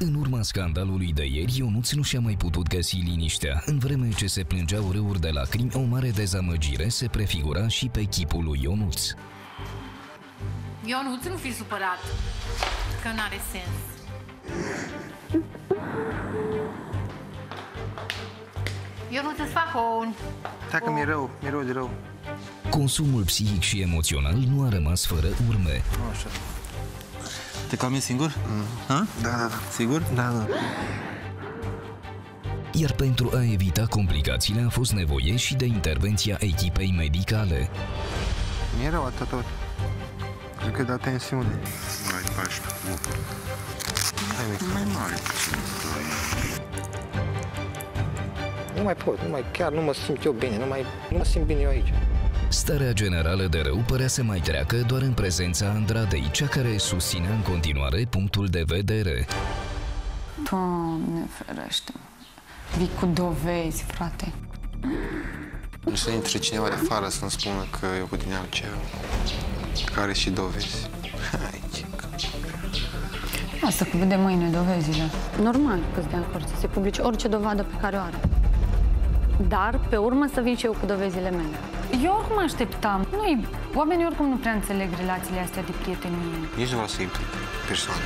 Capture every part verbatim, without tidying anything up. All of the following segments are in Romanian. În urma scandalului de ieri, Ionuț nu și-a mai putut găsi liniștea. În vreme ce se plângeau râuri de lacrimi, o mare dezamăgire se prefigura și pe chipul lui Ionuț. Ionuț, nu fi supărat, că n-are sens. Ionuț, îți fac o... Dacă mi-e rău, mi-e rău de rău. Consumul psihic și emoțional nu a rămas fără urme. Așa. Te cam e singur? Mm. Ha? Da, da, da. Sigur? Da, da. Iar pentru a evita complicațiile a fost nevoie și de intervenția echipei medicale. Mi-e rău atât tot. Cred că da tensiune. Nu mai pot, nu mai, chiar nu mă simt eu bine, nu mai, nu mă simt bine eu aici. Starea generală de rău părea să mai treacă doar în prezența Andradei, cea care susținea în continuare punctul de vedere. Doamne ferește, vii cu dovezi, frate. Nu să intre cineva de afară să-mi spună că eu cu tine am ceva, care și dovezi. Hai, ce... Asta cu de mâine dovezile. Normal că de acord să se publice orice dovadă pe care o are. Dar, pe urmă, să vin și eu cu dovezile mele. Eu oricum așteptam. Nu-i... Oamenii oricum nu prea înțeleg relațiile astea de prietenie. Nici nu vreau să intru persoană.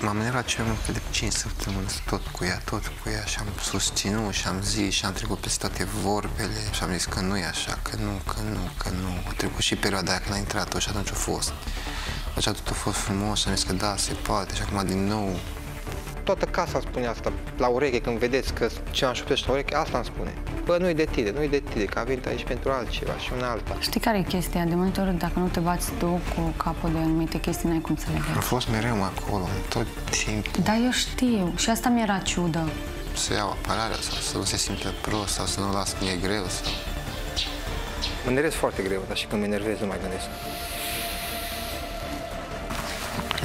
M-am enervat ceva mult de cinci săptămâni, tot cu ea, tot cu ea, și am susținut, și am zis, și am trecut peste toate vorbele, și am zis că nu e așa, că nu, că nu, că nu. A trecut și perioada aia când a intrat-o și atunci a fost. Așa tot a fost frumos, și am zis că da, se poate, și acum din nou... Toată casa îmi spune asta, la ureche, când vedeți că ceva îmi șoptește la ureche, asta îmi spune. Bă, nu-i de tine, nu-i de tine, că a venit aici pentru altceva și una alta. Știi care e chestia? De multe ori, dacă nu te bați tu cu capul de anumite chestii, n-ai cum să le vezi. A fost mereu acolo, tot timpul. Da, eu știu. Și asta mi-era ciudă. Să iau apărarea sau să nu se simte prost sau să nu las că e greu sau... Mă enervez foarte greu, dar și când mă enervez nu mai gândesc.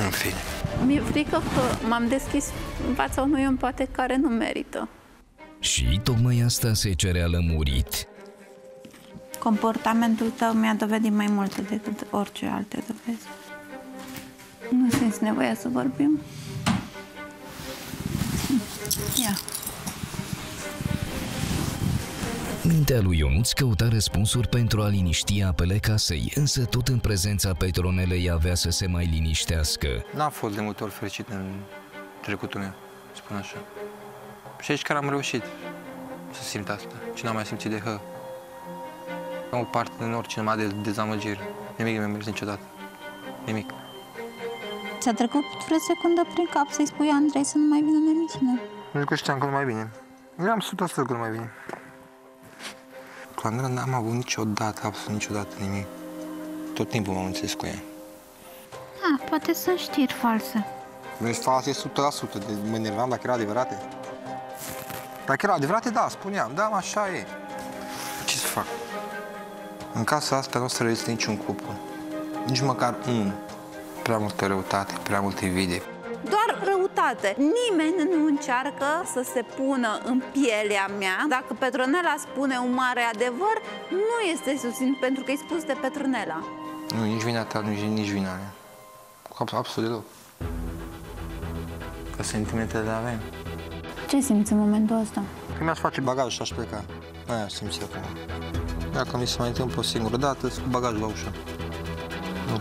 În fine. Mi-e frică că m-am deschis în fața unui om poate care nu merită. Și tocmai asta se cerea lămurit. Comportamentul tău mi-a dovedit mai multe decât orice alte dovezi. Nu simți nevoia să vorbim? Ia. Mintea lui Ionuț căuta răspunsuri pentru a liniști apele casei, însă tot în prezența Petronelei avea să se mai liniștească. N-a fost de multe ori fericit în trecutul meu, spun așa. Și aici care am reușit să simt asta. Și n-am mai simțit de hă. Am o parte din orice numai de dezamăgire. Nimic nu mi-a mers niciodată. Nimic. Ți-a trecut vreo secundă prin cap să-i spui Andrei să nu mai vină în emisiune? Nu că știam că nu mai bine. Eu am sută la sută că nu mai bine. Cu Andrada n-am avut niciodată, absolut niciodată nimic. Tot timpul m-am înțeles cu ea. Da, poate sunt știri false. Vrei să false sută la sută, de mă enervam dacă erau adevărate. Dacă erau adevărate, da, spuneam, da, așa e. Ce să fac? În casa asta nu o să reziste niciun cuplu. Nici măcar unul. Prea multă răutate, prea multe vidii. Doar răutate. Nimeni nu încearcă să se pună în pielea mea. Dacă Petronela spune un mare adevăr, nu este susținut pentru că e spus de Petronela. Nu, nici vina ta, nici, nici vina mea. Absolut deloc. Că sentimentele le avem. Ce simți în momentul ăsta? Că mi-aș face bagaj și aș pleca. Aia simți eu acum. Dacă mi se mai întâmplă o singură dată, cu bagaj la ușă.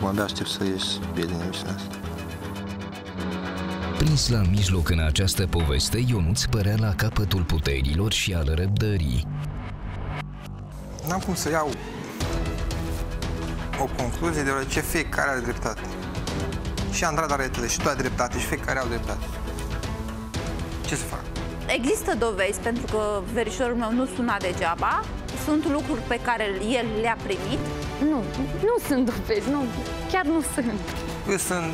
Nu, abia aștept să ies bine din emisiunea asta. Prins la mijloc în această poveste, Ionuț părea la capătul puterilor și al răbdării. N-am cum să iau o concluzie, deoarece fiecare are dreptate. Și Andrada are dreptate, și tu ai dreptate, și fiecare au dreptate. Ce să fac? Există dovezi, pentru că verișorul meu nu suna degeaba. Sunt lucruri pe care el le-a primit. Nu, nu sunt dovezi, nu, chiar nu sunt. Eu sunt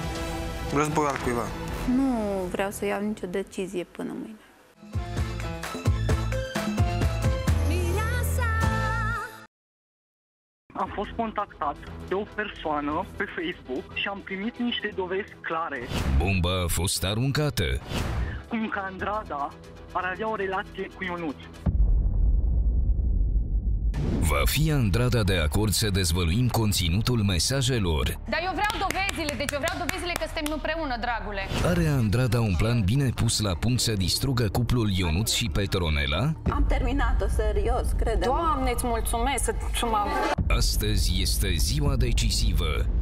război al cuiva. Nu vreau să iau nicio decizie până mâine. Am fost contactat de o persoană pe Facebook și am primit niște dovezi clare. Bomba a fost aruncată. Cum că Andrada ar avea o relație cu Ionuț. Va fi Andrada de acord să dezvăluim conținutul mesajelor? Dar eu vreau dovezi! dovezile, deci eu vreau dovezile că suntem împreună, dragule. Are Andrada un plan bine pus la punct să distrugă cuplul Ionuț și Petronela? Am terminat-o, serios, crede-mă. Doamne, îți mulțumesc! Astăzi este ziua decisivă.